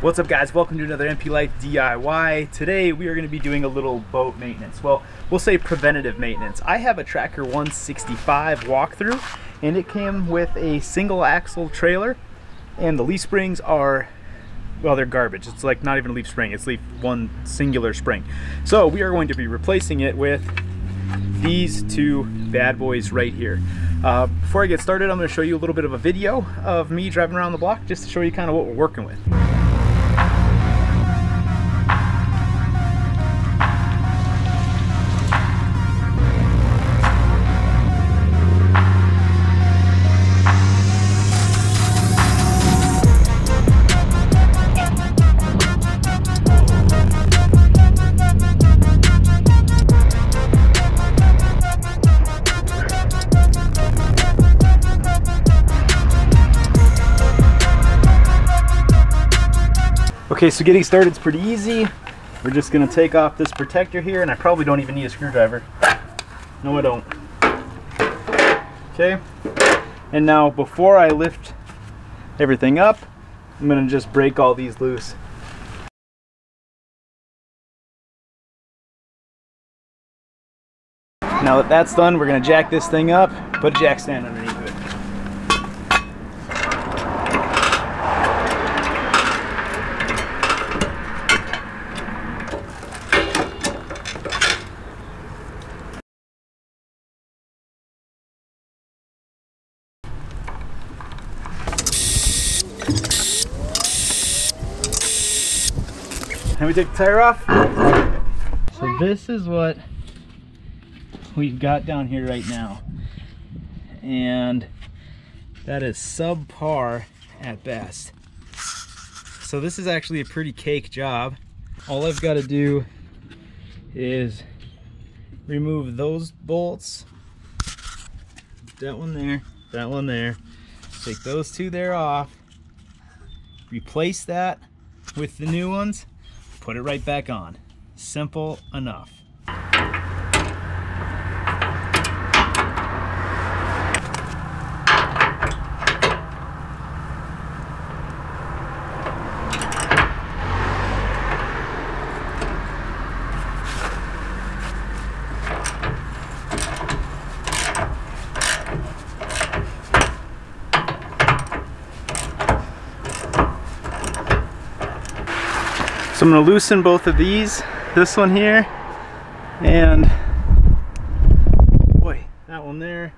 What's up guys, welcome to another MP Life DIY. Today we are going to be doing a little boat maintenance. Well, we'll say preventative maintenance. I have a Tracker 165 walkthrough and it came with a single axle trailer and the leaf springs are, well, they're garbage. It's like not even a leaf spring, it's one singular spring. So we are going to be replacing it with these two bad boys right here. Before I get started, I'm going to show you a little bit of a video of me driving around the block just to show you kind of what we're working with. Okay, so getting started is pretty easy. We're just gonna take off this protector here, and I probably don't even need a screwdriver. No, I don't. Okay, and now before I lift everything up, I'm gonna just break all these loose. Now that that's done, we're gonna jack this thing up, put a jack stand underneath it. And we take the tire off. So this is what we've got down here right now. And that is subpar at best. So this is actually a pretty cake job. All I've got to do is remove those bolts. That one there. Take those two there off. Replace that with the new ones. Put it right back on. Simple enough. So I'm going to loosen both of these, this one here, and boy, that one there.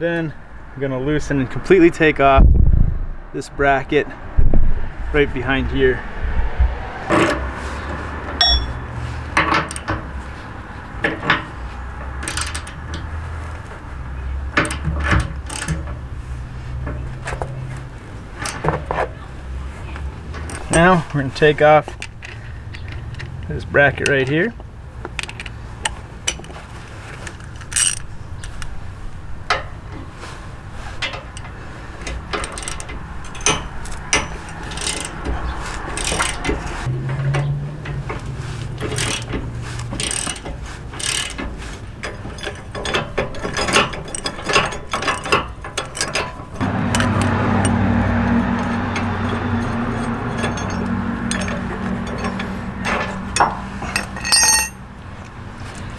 Then I'm going to loosen and completely take off this bracket right behind here. Now we're going to take off this bracket right here.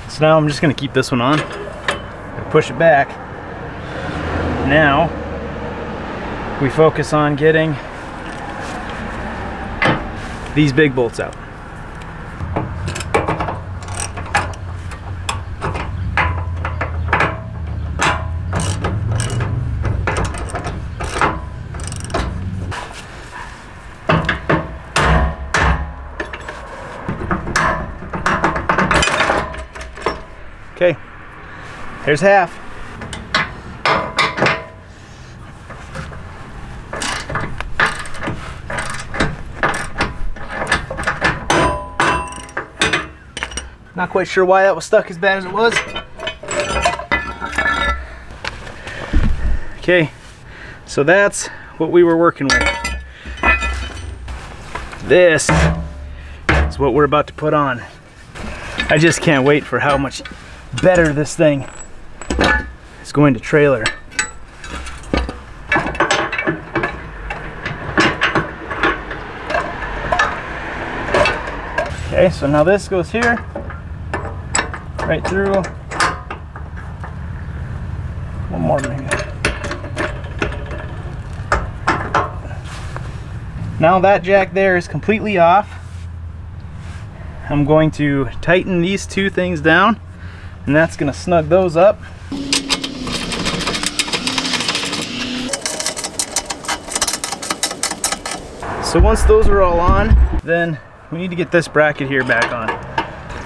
So now I'm just going to keep this one on and push it back. Now we focus on getting these big bolts out. Okay, there's half. Not quite sure why that was stuck as bad as it was. Okay, so that's what we were working with. This is what we're about to put on. I just can't wait for how much better this thing is going to trailer. Okay, so now this goes here, right through. One more maybe. Now that jack there is completely off. I'm going to tighten these two things down, and that's going to snug those up. So once those are all on, then we need to get this bracket here back on.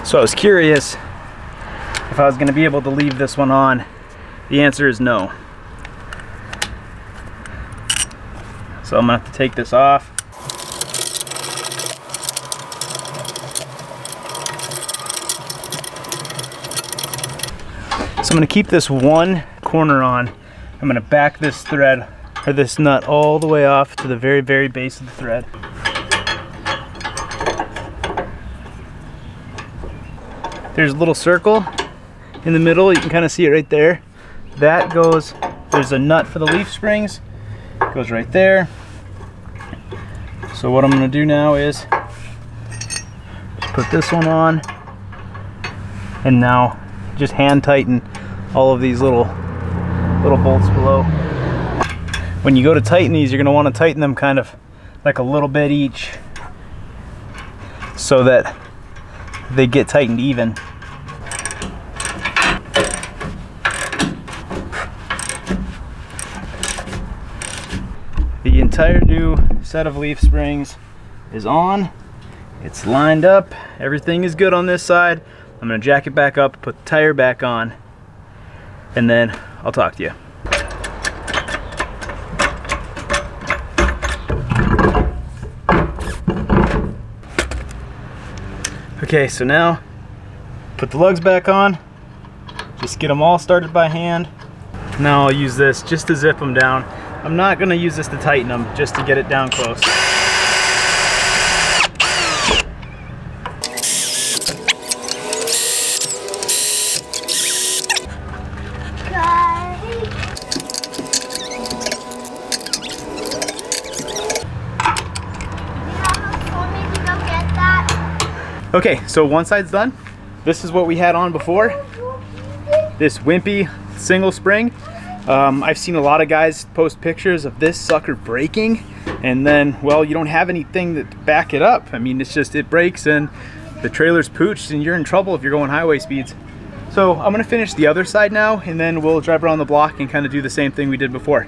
So I was curious if I was going to be able to leave this one on. The answer is no. So I'm going to have to take this off. So I'm going to keep this one corner on. I'm going to back this thread, or this nut, all the way off to the very, very base of the thread. There's a little circle in the middle. You can kind of see it right there. That goes, there's a nut for the leaf springs. It goes right there. So what I'm going to do now is just put this one on, and now just hand tighten all of these little bolts below. When you go to tighten these, you're going to want to tighten them kind of like a little bit each so that they get tightened even. The entire new set of leaf springs is on. It's lined up. Everything is good on this side. I'm gonna jack it back up, put the tire back on, and then I'll talk to you. Okay, so now put the lugs back on. Just get them all started by hand. Now I'll use this just to zip them down. I'm not gonna use this to tighten them, just to get it down close. Okay, so one side's done. This is what we had on before. This wimpy single spring. I've seen a lot of guys post pictures of this sucker breaking, and then, well, you don't have anything to back it up. I mean, it's just, it breaks and the trailer's pooched and you're in trouble if you're going highway speeds. So I'm gonna finish the other side now, and then we'll drive around the block and kind of do the same thing we did before.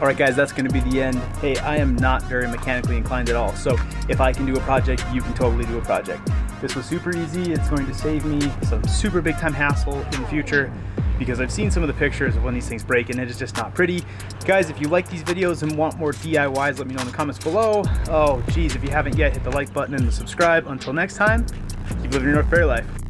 Alright guys, that's going to be the end. Hey, I am not very mechanically inclined at all, so if I can do a project, you can totally do a project. This was super easy. It's going to save me some super big time hassle in the future, because I've seen some of the pictures of when these things break and it is just not pretty. Guys, if you like these videos and want more DIYs, let me know in the comments below. Oh geez, if you haven't yet, hit the like button and the subscribe. Until next time, keep living your North Prairie life.